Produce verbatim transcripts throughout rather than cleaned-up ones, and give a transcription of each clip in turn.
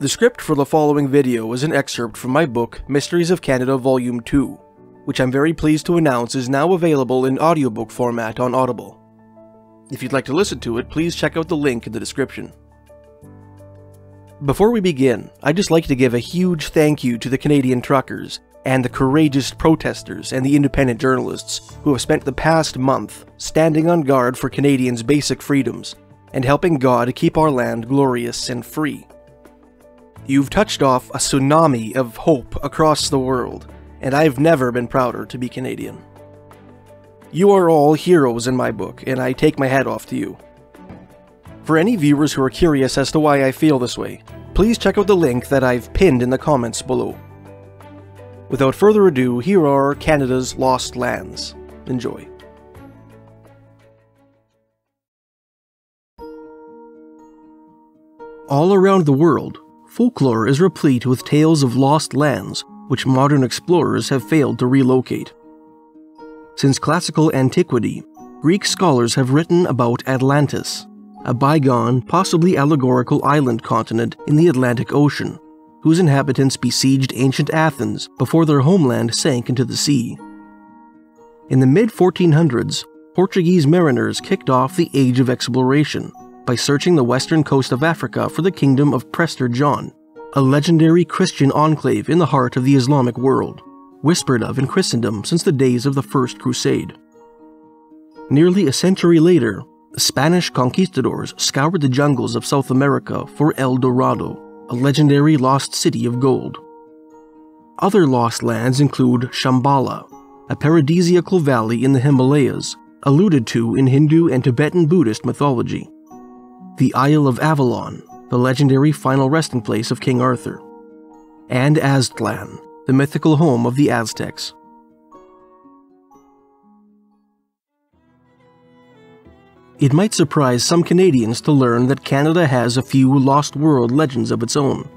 The script for the following video is an excerpt from my book, Mysteries of Canada Volume two, which I'm very pleased to announce is now available in audiobook format on Audible. If you'd like to listen to it, please check out the link in the description. Before we begin, I'd just like to give a huge thank you to the Canadian truckers, and the courageous protesters and the independent journalists who have spent the past month standing on guard for Canadians' basic freedoms, and helping God keep our land glorious and free. You've touched off a tsunami of hope across the world, and I've never been prouder to be Canadian. You are all heroes in my book, and I take my hat off to you. For any viewers who are curious as to why I feel this way, please check out the link that I've pinned in the comments below. Without further ado, here are Canada's Lost Lands. Enjoy. All around the world, folklore is replete with tales of lost lands which modern explorers have failed to relocate. Since classical antiquity, Greek scholars have written about Atlantis, a bygone, possibly allegorical island continent in the Atlantic Ocean, whose inhabitants besieged ancient Athens before their homeland sank into the sea. In the mid fourteen hundreds, Portuguese mariners kicked off the Age of Exploration by searching the western coast of Africa for the kingdom of Prester John, a legendary Christian enclave in the heart of the Islamic world, whispered of in Christendom since the days of the First Crusade. Nearly a century later, Spanish conquistadors scoured the jungles of South America for El Dorado, a legendary lost city of gold. Other lost lands include Shambhala, a paradisiacal valley in the Himalayas, alluded to in Hindu and Tibetan Buddhist mythology. The Isle of Avalon, the legendary final resting place of King Arthur, and Aztlán, the mythical home of the Aztecs. It might surprise some Canadians to learn that Canada has a few lost world legends of its own.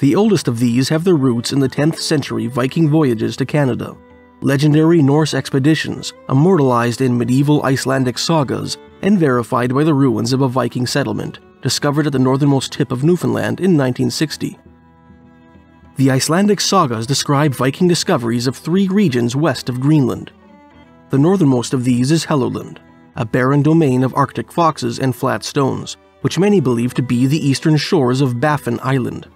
The oldest of these have their roots in the tenth century Viking voyages to Canada, legendary Norse expeditions immortalized in medieval Icelandic sagas and verified by the ruins of a Viking settlement, discovered at the northernmost tip of Newfoundland in nineteen sixty. The Icelandic sagas describe Viking discoveries of three regions west of Greenland. The northernmost of these is Helluland, a barren domain of Arctic foxes and flat stones, which many believe to be the eastern shores of Baffin Island.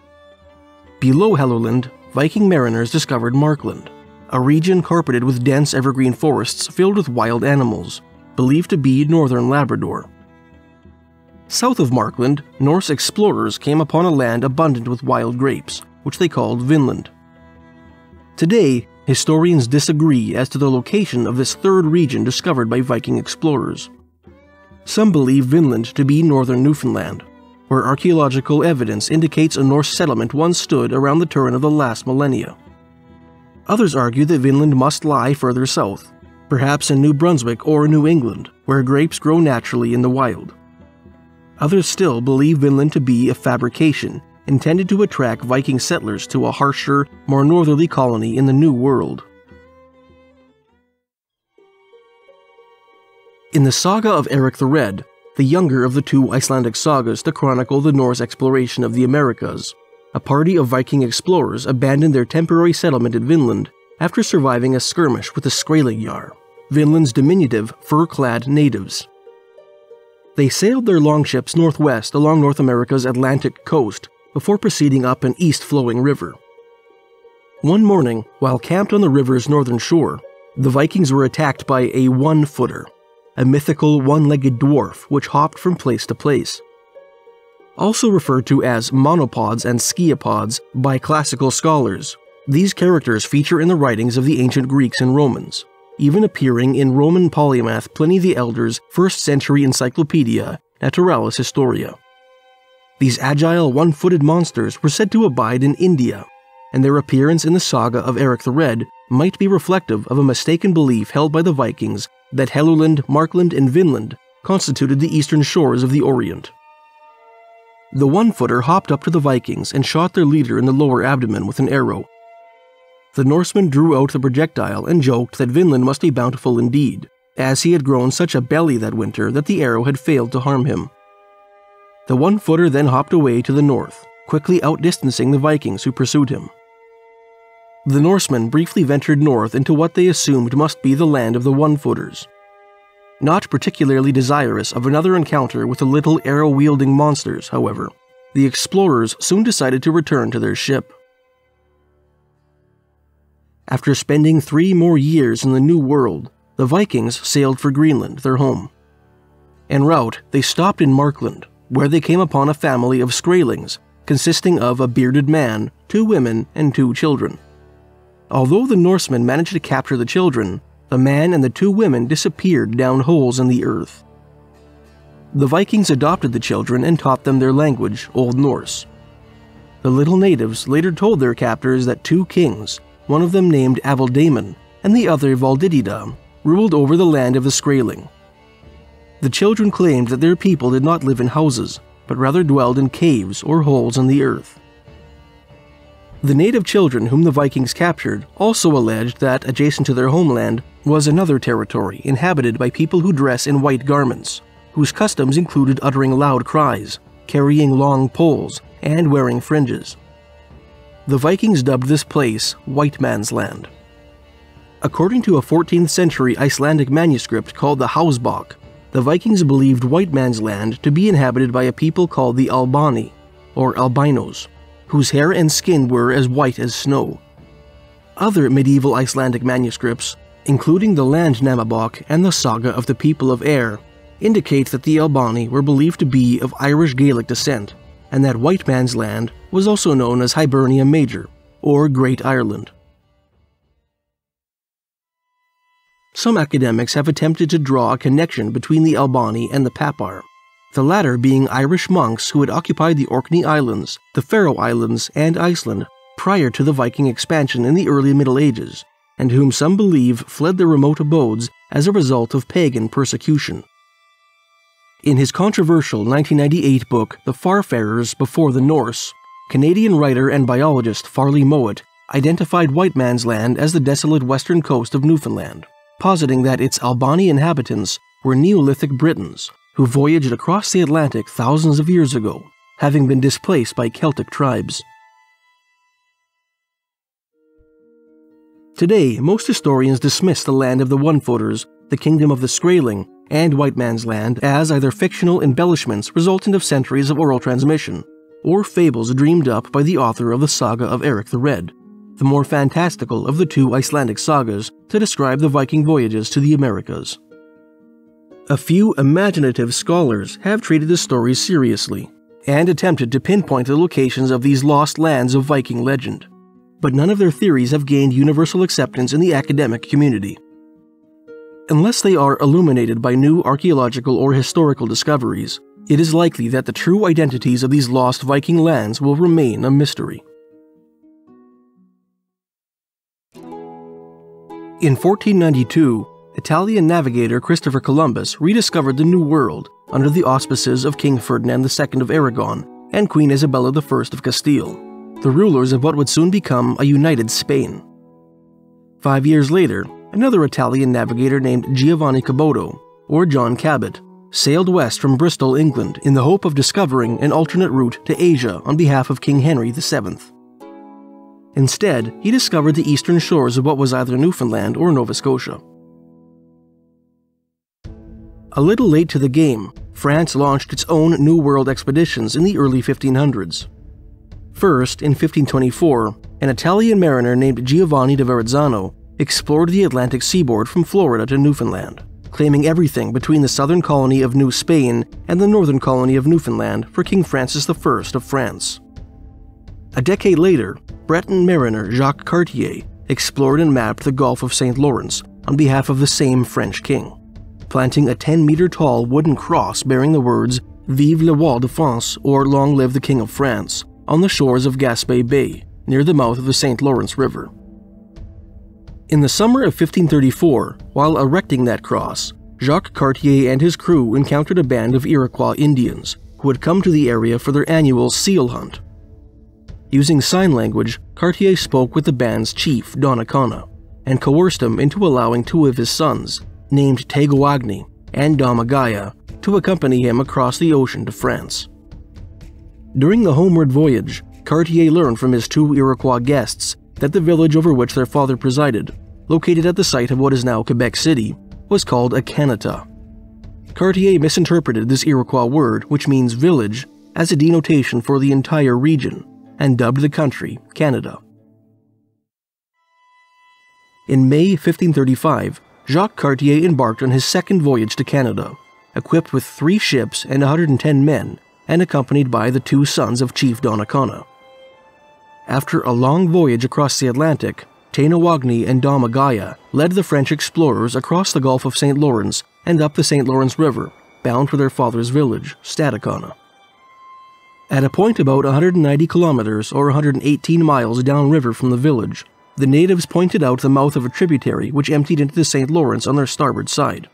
Below Helluland, Viking mariners discovered Markland, a region carpeted with dense evergreen forests filled with wild animals, believed to be northern Labrador. South of Markland, Norse explorers came upon a land abundant with wild grapes, which they called Vinland. Today, historians disagree as to the location of this third region discovered by Viking explorers. Some believe Vinland to be northern Newfoundland, where archaeological evidence indicates a Norse settlement once stood around the turn of the last millennia. Others argue that Vinland must lie further south, perhaps in New Brunswick or New England, where grapes grow naturally in the wild. Others still believe Vinland to be a fabrication intended to attract Viking settlers to a harsher, more northerly colony in the New World. In the saga of Eric the Red, the younger of the two Icelandic sagas to chronicle the Norse exploration of the Americas, a party of Viking explorers abandoned their temporary settlement at Vinland after surviving a skirmish with the Skraelingjar, Vinland's diminutive, fur-clad natives. They sailed their longships northwest along North America's Atlantic coast before proceeding up an east-flowing river. One morning, while camped on the river's northern shore, the Vikings were attacked by a one-footer, a mythical one-legged dwarf which hopped from place to place. Also referred to as monopods and skiopods by classical scholars, these characters feature in the writings of the ancient Greeks and Romans, even appearing in Roman polymath Pliny the Elder's first century encyclopedia, Naturalis Historia. These agile, one-footed monsters were said to abide in India, and their appearance in the saga of Eric the Red might be reflective of a mistaken belief held by the Vikings that Helluland, Markland, and Vinland constituted the eastern shores of the Orient. The one-footer hopped up to the Vikings and shot their leader in the lower abdomen with an arrow. The Norseman drew out the projectile and joked that Vinland must be bountiful indeed, as he had grown such a belly that winter that the arrow had failed to harm him. The one-footer then hopped away to the north, quickly outdistancing the Vikings who pursued him. The Norsemen briefly ventured north into what they assumed must be the land of the One-Footers, not particularly desirous of another encounter with the little arrow-wielding monsters, however. The explorers soon decided to return to their ship. After spending three more years in the New World, the Vikings sailed for Greenland, their home. En route, they stopped in Markland, where they came upon a family of Skraelings, consisting of a bearded man, two women, and two children. Although the Norsemen managed to capture the children, the man and the two women disappeared down holes in the earth. The Vikings adopted the children and taught them their language, Old Norse. The little natives later told their captors that two kings, one of them named Avildamon and the other Valdidida, ruled over the land of the Skraeling. The children claimed that their people did not live in houses, but rather dwelled in caves or holes in the earth. The native children whom the Vikings captured also alleged that, adjacent to their homeland, was another territory inhabited by people who dress in white garments, whose customs included uttering loud cries, carrying long poles, and wearing fringes. The Vikings dubbed this place White Man's Land. According to a fourteenth century Icelandic manuscript called the Hauksbók, the Vikings believed White Man's Land to be inhabited by a people called the Albani, or albinos, whose hair and skin were as white as snow. Other medieval Icelandic manuscripts, including the Landnámabók and the Saga of the People of Air, indicate that the Albani were believed to be of Irish Gaelic descent, and that White Man's Land was also known as Hibernia Major, or Great Ireland. Some academics have attempted to draw a connection between the Albani and the Papar, the latter being Irish monks who had occupied the Orkney Islands, the Faroe Islands, and Iceland prior to the Viking expansion in the early Middle Ages, and whom some believe fled their remote abodes as a result of pagan persecution. In his controversial nineteen ninety-eight book, The Farfarers Before the Norse, Canadian writer and biologist Farley Mowat identified White Man's Land as the desolate western coast of Newfoundland, positing that its Albani inhabitants were Neolithic Britons who voyaged across the Atlantic thousands of years ago, having been displaced by Celtic tribes. Today, most historians dismiss the land of the One-Footers, the Kingdom of the Skraeling, and White Man's Land as either fictional embellishments resultant of centuries of oral transmission, or fables dreamed up by the author of the Saga of Eric the Red, the more fantastical of the two Icelandic sagas to describe the Viking voyages to the Americas. A few imaginative scholars have treated the stories seriously, and attempted to pinpoint the locations of these lost lands of Viking legend, but none of their theories have gained universal acceptance in the academic community. Unless they are illuminated by new archaeological or historical discoveries, it is likely that the true identities of these lost Viking lands will remain a mystery. In fourteen ninety-two, Italian navigator Christopher Columbus rediscovered the New World under the auspices of King Ferdinand the Second of Aragon and Queen Isabella the First of Castile, the rulers of what would soon become a united Spain. Five years later, another Italian navigator named Giovanni Caboto, or John Cabot, sailed west from Bristol, England, in the hope of discovering an alternate route to Asia on behalf of King Henry the Seventh. Instead, he discovered the eastern shores of what was either Newfoundland or Nova Scotia. A little late to the game, France launched its own New World expeditions in the early fifteen hundreds. First, in fifteen twenty-four, an Italian mariner named Giovanni da Verrazzano explored the Atlantic seaboard from Florida to Newfoundland, claiming everything between the southern colony of New Spain and the northern colony of Newfoundland for King Francis the First of France. A decade later, Breton mariner Jacques Cartier explored and mapped the Gulf of Saint Lawrence on behalf of the same French king, planting a ten-meter-tall wooden cross bearing the words "Vive le Roi de France," or "Long Live the King of France," on the shores of Gaspé Bay, near the mouth of the Saint Lawrence River. In the summer of fifteen thirty-four, while erecting that cross, Jacques Cartier and his crew encountered a band of Iroquois Indians who had come to the area for their annual seal hunt. Using sign language, Cartier spoke with the band's chief, Donnacona, and coerced him into allowing two of his sons, named Taignoagny and Domagaya, to accompany him across the ocean to France. During the homeward voyage, Cartier learned from his two Iroquois guests that the village over which their father presided, located at the site of what is now Quebec City, was called a Canada. Cartier misinterpreted this Iroquois word, which means village, as a denotation for the entire region, and dubbed the country Canada. In May fifteen thirty-five, Jacques Cartier embarked on his second voyage to Canada, equipped with three ships and one hundred ten men, and accompanied by the two sons of Chief Donnacona. After a long voyage across the Atlantic, Taignoagny and Domagaya led the French explorers across the Gulf of Saint Lawrence and up the Saint Lawrence River, bound for their father's village, Stadacona. At a point about one hundred ninety kilometers or one hundred eighteen miles downriver from the village, the natives pointed out the mouth of a tributary which emptied into the Saint Lawrence on their starboard side,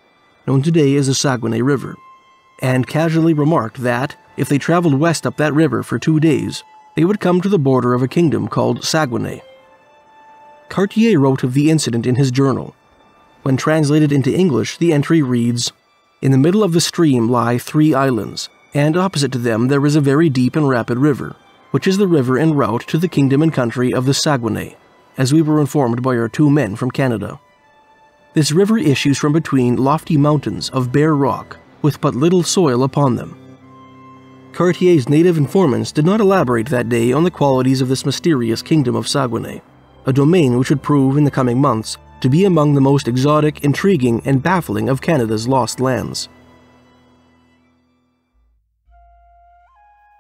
known today as the Saguenay River, and casually remarked that, if they traveled west up that river for two days, they would come to the border of a kingdom called Saguenay. Cartier wrote of the incident in his journal. When translated into English, the entry reads, "In the middle of the stream lie three islands, and opposite to them there is a very deep and rapid river, which is the river en route to the kingdom and country of the Saguenay, as we were informed by our two men from Canada. This river issues from between lofty mountains of bare rock, with but little soil upon them." Cartier's native informants did not elaborate that day on the qualities of this mysterious kingdom of Saguenay, a domain which would prove in the coming months to be among the most exotic, intriguing, and baffling of Canada's lost lands.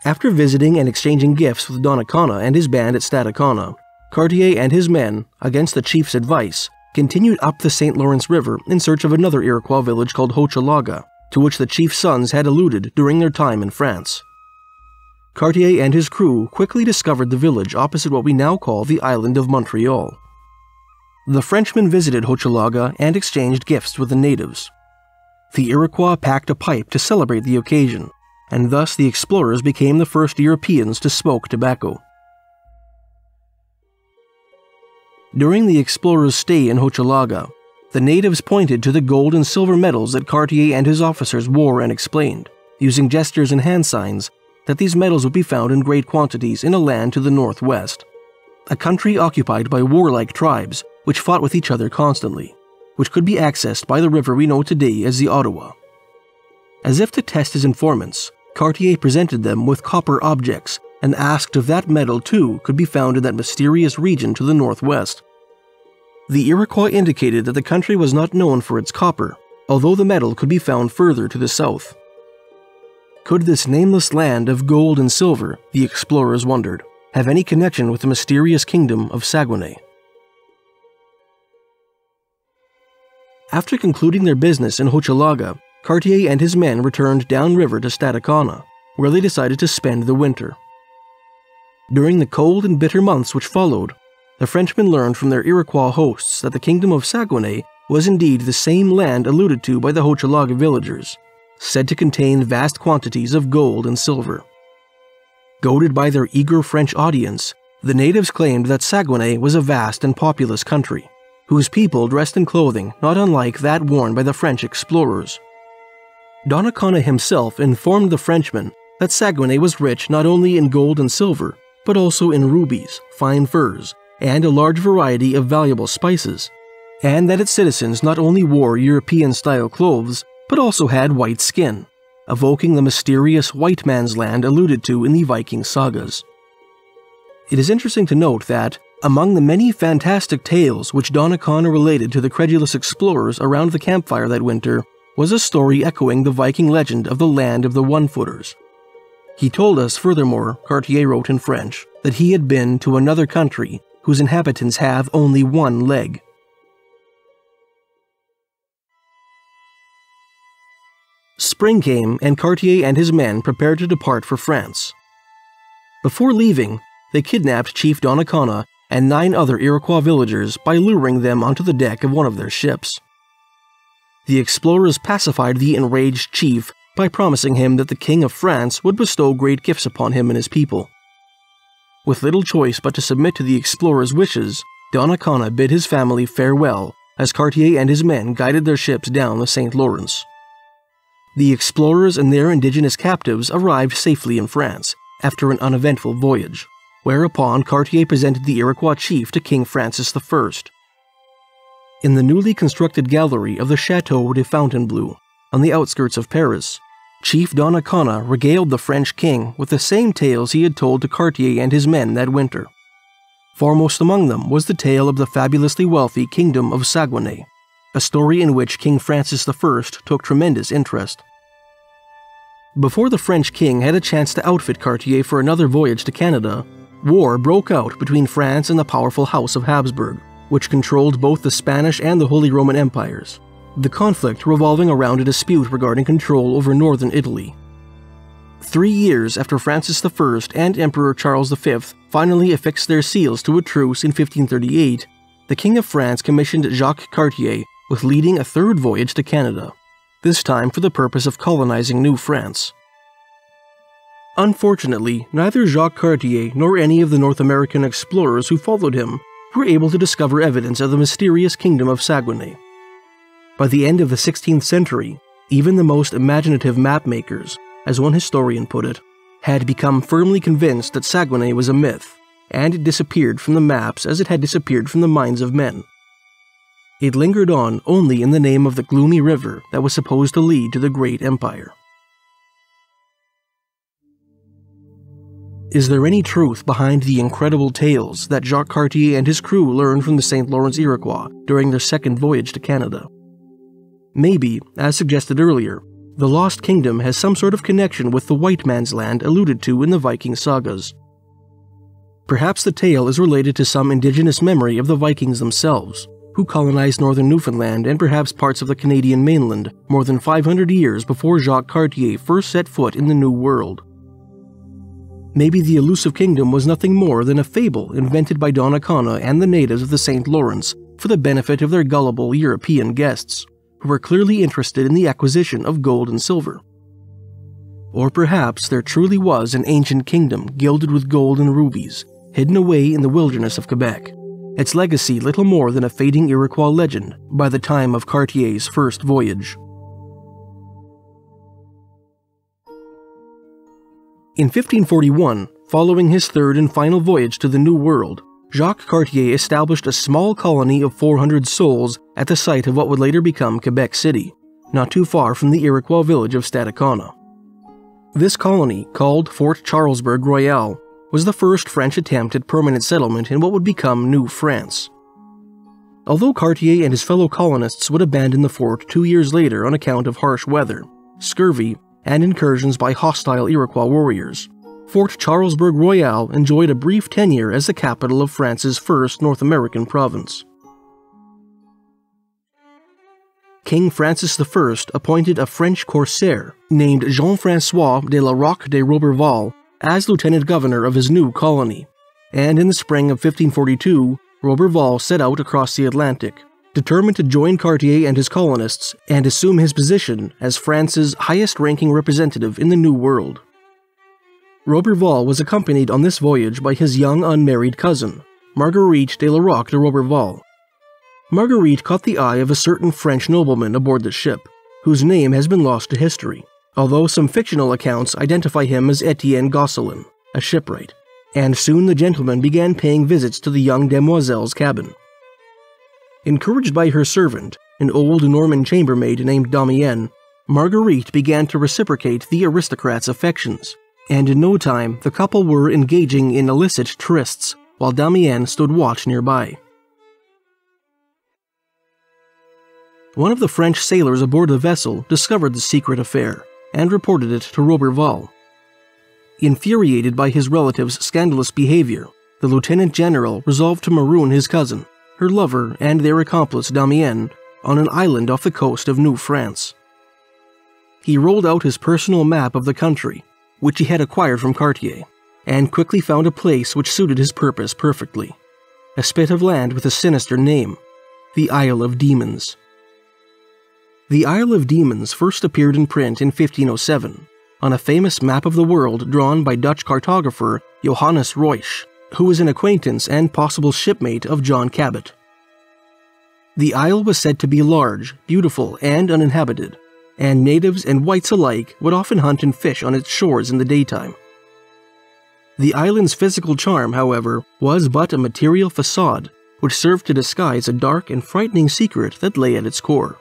After visiting and exchanging gifts with Donnacona and his band at Stadacona, Cartier and his men, against the chief's advice, continued up the Saint Lawrence River in search of another Iroquois village called Hochelaga, to which the chief's sons had alluded during their time in France. Cartier and his crew quickly discovered the village opposite what we now call the island of Montreal. The Frenchmen visited Hochelaga and exchanged gifts with the natives. The Iroquois packed a pipe to celebrate the occasion, and thus the explorers became the first Europeans to smoke tobacco. During the explorers' stay in Hochelaga, the natives pointed to the gold and silver medals that Cartier and his officers wore and explained, using gestures and hand signs, that these medals would be found in great quantities in a land to the northwest, a country occupied by warlike tribes which fought with each other constantly, which could be accessed by the river we know today as the Ottawa. As if to test his informants, Cartier presented them with copper objects and asked if that metal too could be found in that mysterious region to the northwest. The Iroquois indicated that the country was not known for its copper, although the metal could be found further to the south. Could this nameless land of gold and silver, the explorers wondered, have any connection with the mysterious kingdom of Saguenay? After concluding their business in Hochelaga, Cartier and his men returned downriver to Stadacona, where they decided to spend the winter. During the cold and bitter months which followed, the Frenchmen learned from their Iroquois hosts that the kingdom of Saguenay was indeed the same land alluded to by the Hochelaga villagers, said to contain vast quantities of gold and silver. Goaded by their eager French audience, the natives claimed that Saguenay was a vast and populous country, whose people dressed in clothing not unlike that worn by the French explorers. Donnacona himself informed the Frenchmen that Saguenay was rich not only in gold and silver, but also in rubies, fine furs, and a large variety of valuable spices, and that its citizens not only wore European-style clothes, but also had white skin, evoking the mysterious white man's land alluded to in the Viking sagas. It is interesting to note that, among the many fantastic tales which Donnacona related to the credulous explorers around the campfire that winter, was a story echoing the Viking legend of the land of the one-footers. He told us, furthermore, Cartier wrote in French, that he had been to another country whose inhabitants have only one leg. Spring came, and Cartier and his men prepared to depart for France. Before leaving, they kidnapped Chief Donnacona and nine other Iroquois villagers by luring them onto the deck of one of their ships. The explorers pacified the enraged chief by promising him that the King of France would bestow great gifts upon him and his people. With little choice but to submit to the explorers' wishes, Donnacona bid his family farewell as Cartier and his men guided their ships down the Saint Lawrence. The explorers and their indigenous captives arrived safely in France, after an uneventful voyage, whereupon Cartier presented the Iroquois chief to King Francis the First. In the newly constructed gallery of the Chateau de Fontainebleau, on the outskirts of Paris, Chief Donnacona regaled the French king with the same tales he had told to Cartier and his men that winter. Foremost among them was the tale of the fabulously wealthy kingdom of Saguenay, a story in which King Francis the First took tremendous interest. Before the French king had a chance to outfit Cartier for another voyage to Canada, war broke out between France and the powerful House of Habsburg, which controlled both the Spanish and the Holy Roman Empires, the conflict revolving around a dispute regarding control over northern Italy. Three years after Francis the First and Emperor Charles the Fifth finally affixed their seals to a truce in fifteen thirty-eight, the King of France commissioned Jacques Cartier with leading a third voyage to Canada, this time for the purpose of colonizing New France. Unfortunately, neither Jacques Cartier nor any of the North American explorers who followed him were able to discover evidence of the mysterious kingdom of Saguenay. By the end of the sixteenth century, even the most imaginative mapmakers, as one historian put it, had become firmly convinced that Saguenay was a myth, and it disappeared from the maps as it had disappeared from the minds of men. It lingered on only in the name of the gloomy river that was supposed to lead to the great empire. Is there any truth behind the incredible tales that Jacques Cartier and his crew learned from the Saint Lawrence Iroquois during their second voyage to Canada? Maybe, as suggested earlier, the Lost Kingdom has some sort of connection with the White Man's Land alluded to in the Viking sagas. Perhaps the tale is related to some indigenous memory of the Vikings themselves, who colonized northern Newfoundland and perhaps parts of the Canadian mainland more than five hundred years before Jacques Cartier first set foot in the New World. Maybe the elusive kingdom was nothing more than a fable invented by Donnacona and the natives of the Saint Lawrence for the benefit of their gullible European guests, who were clearly interested in the acquisition of gold and silver. Or perhaps there truly was an ancient kingdom gilded with gold and rubies, hidden away in the wilderness of Quebec, its legacy little more than a fading Iroquois legend by the time of Cartier's first voyage. In fifteen forty-one, following his third and final voyage to the New World, Jacques Cartier established a small colony of four hundred souls at the site of what would later become Quebec City, not too far from the Iroquois village of Stadacona. This colony, called Fort Charlesbourg Royal, was the first French attempt at permanent settlement in what would become New France. Although Cartier and his fellow colonists would abandon the fort two years later on account of harsh weather, scurvy, and incursions by hostile Iroquois warriors, Fort Charlesbourg Royal enjoyed a brief tenure as the capital of France's first North American province. King Francis the First appointed a French corsair named Jean-Francois de La Roque de Roberval as lieutenant governor of his new colony, and in the spring of fifteen forty-two, Roberval set out across the Atlantic, determined to join Cartier and his colonists and assume his position as France's highest-ranking representative in the New World. Roberval was accompanied on this voyage by his young unmarried cousin, Marguerite de La Roque de Roberval. Marguerite caught the eye of a certain French nobleman aboard the ship, whose name has been lost to history, although some fictional accounts identify him as Etienne Gosselin, a shipwright, and soon the gentleman began paying visits to the young demoiselle's cabin. Encouraged by her servant, an old Norman chambermaid named Dominique, Marguerite began to reciprocate the aristocrat's affections, and in no time the couple were engaging in illicit trysts while Dominique stood watch nearby. One of the French sailors aboard the vessel discovered the secret affair and reported it to Roberval. Infuriated by his relative's scandalous behavior, the lieutenant general resolved to maroon his cousin, her lover, and their accomplice Dominique on an island off the coast of New France. He rolled out his personal map of the country, which he had acquired from Cartier, and quickly found a place which suited his purpose perfectly, a spit of land with a sinister name, the Isle of Demons. The Isle of Demons first appeared in print in fifteen oh seven, on a famous map of the world drawn by Dutch cartographer Johannes Ruysch, who was an acquaintance and possible shipmate of John Cabot. The isle was said to be large, beautiful, and uninhabited, and natives and whites alike would often hunt and fish on its shores in the daytime. The island's physical charm, however, was but a material facade, which served to disguise a dark and frightening secret that lay at its core.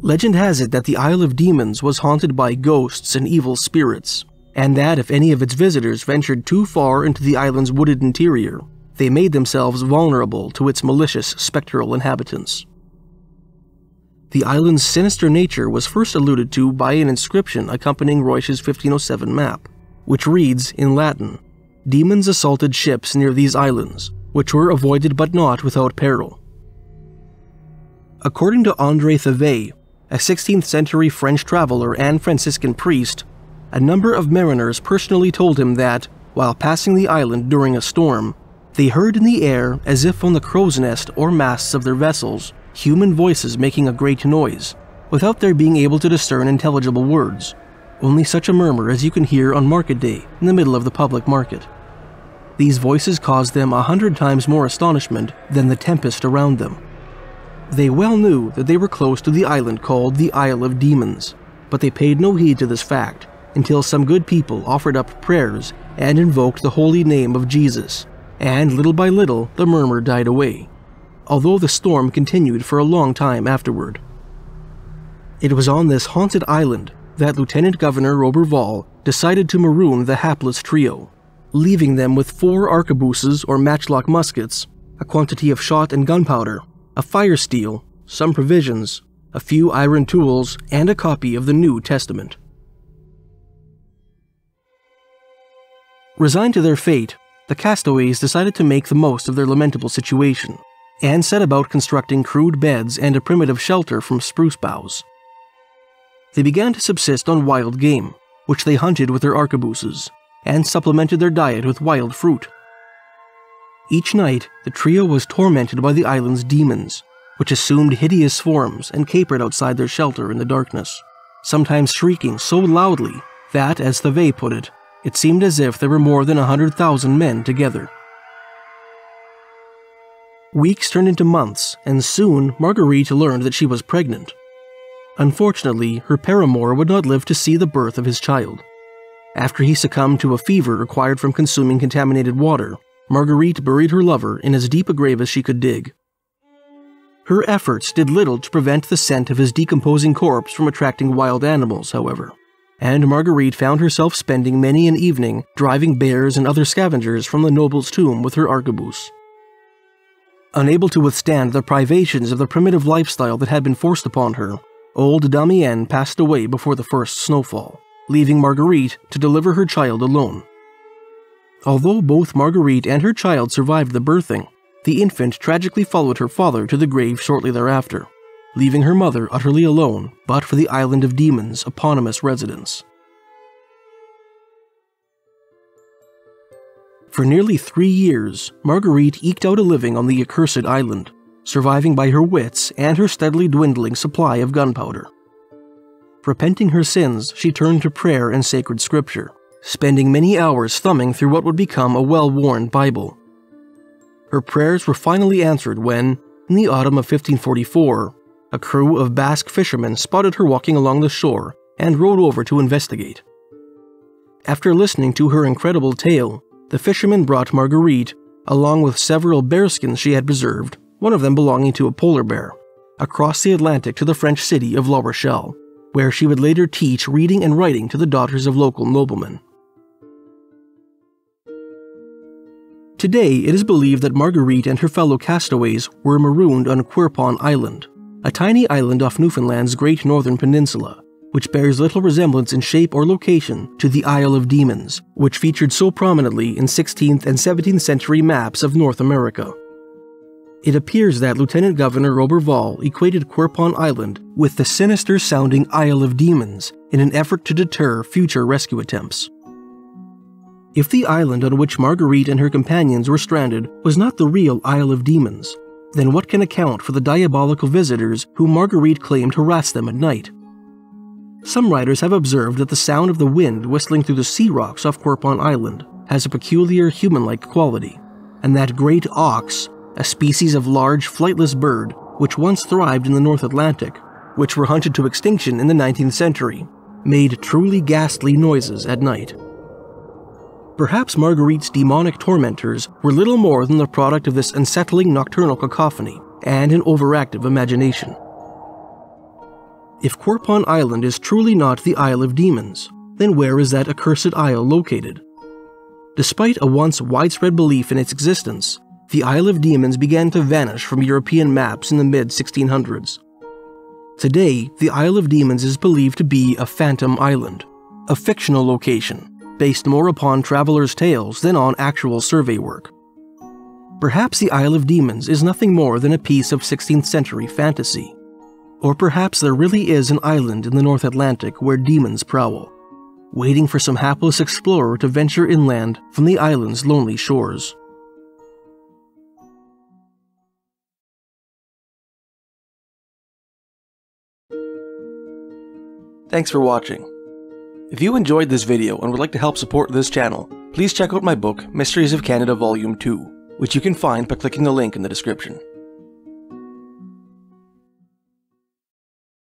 Legend has it that the Isle of Demons was haunted by ghosts and evil spirits, and that if any of its visitors ventured too far into the island's wooded interior, they made themselves vulnerable to its malicious spectral inhabitants. The island's sinister nature was first alluded to by an inscription accompanying Ruysch's fifteen oh seven map, which reads, in Latin, "Demons assaulted ships near these islands, which were avoided but not without peril." According to André Thevet, a sixteenth century French traveler and Franciscan priest, a number of mariners personally told him that, while passing the island during a storm, they heard in the air, as if on the crow's nest or masts of their vessels, human voices making a great noise, without their being able to discern intelligible words, only such a murmur as you can hear on market day in the middle of the public market. These voices caused them a hundred times more astonishment than the tempest around them. They well knew that they were close to the island called the Isle of Demons, but they paid no heed to this fact until some good people offered up prayers and invoked the holy name of Jesus, and little by little the murmur died away, although the storm continued for a long time afterward. It was on this haunted island that Lieutenant Governor Roberval decided to maroon the hapless trio, leaving them with four arquebuses or matchlock muskets, a quantity of shot and gunpowder, a fire steel, some provisions, a few iron tools, and a copy of the New Testament. Resigned to their fate, the castaways decided to make the most of their lamentable situation, and set about constructing crude beds and a primitive shelter from spruce boughs. They began to subsist on wild game, which they hunted with their arquebuses, and supplemented their diet with wild fruit. Each night, the trio was tormented by the island's demons, which assumed hideous forms and capered outside their shelter in the darkness, sometimes shrieking so loudly that, as Thevet put it, it seemed as if there were more than a hundred thousand men together. Weeks turned into months, and soon Marguerite learned that she was pregnant. Unfortunately, her paramour would not live to see the birth of his child. After he succumbed to a fever acquired from consuming contaminated water, Marguerite buried her lover in as deep a grave as she could dig. Her efforts did little to prevent the scent of his decomposing corpse from attracting wild animals, however, and Marguerite found herself spending many an evening driving bears and other scavengers from the noble's tomb with her arquebuse. Unable to withstand the privations of the primitive lifestyle that had been forced upon her, old Damienne passed away before the first snowfall, leaving Marguerite to deliver her child alone. Although both Marguerite and her child survived the birthing, the infant tragically followed her father to the grave shortly thereafter, leaving her mother utterly alone but for the Island of Demons' eponymous residents. For nearly three years, Marguerite eked out a living on the accursed island, surviving by her wits and her steadily dwindling supply of gunpowder. Repenting her sins, she turned to prayer and sacred scripture, spending many hours thumbing through what would become a well-worn Bible. Her prayers were finally answered when, in the autumn of fifteen forty-four, a crew of Basque fishermen spotted her walking along the shore and rowed over to investigate. After listening to her incredible tale, the fishermen brought Marguerite, along with several bearskins she had preserved, one of them belonging to a polar bear, across the Atlantic to the French city of La Rochelle, where she would later teach reading and writing to the daughters of local noblemen. Today, it is believed that Marguerite and her fellow castaways were marooned on Quirpon Island, a tiny island off Newfoundland's Great Northern Peninsula, which bears little resemblance in shape or location to the Isle of Demons, which featured so prominently in sixteenth and seventeenth century maps of North America. It appears that Lieutenant Governor Roberval equated Quirpon Island with the sinister-sounding Isle of Demons in an effort to deter future rescue attempts. If the island on which Marguerite and her companions were stranded was not the real Isle of Demons, then what can account for the diabolical visitors whom Marguerite claimed harassed them at night? Some writers have observed that the sound of the wind whistling through the sea rocks off Quirpon Island has a peculiar human-like quality, and that great auks, a species of large flightless bird which once thrived in the North Atlantic, which were hunted to extinction in the nineteenth century, made truly ghastly noises at night. Perhaps Marguerite's demonic tormentors were little more than the product of this unsettling nocturnal cacophony and an overactive imagination. If Quirpon Island is truly not the Isle of Demons, then where is that accursed isle located? Despite a once widespread belief in its existence, the Isle of Demons began to vanish from European maps in the mid sixteen hundreds. Today, the Isle of Demons is believed to be a phantom island, a fictional location, based more upon travelers' tales than on actual survey work. Perhaps the Isle of Demons is nothing more than a piece of sixteenth century fantasy. Or perhaps there really is an island in the North Atlantic where demons prowl, waiting for some hapless explorer to venture inland from the island's lonely shores. Thanks for watching. If you enjoyed this video and would like to help support this channel, please check out my book, Mysteries of Canada Volume two, which you can find by clicking the link in the description.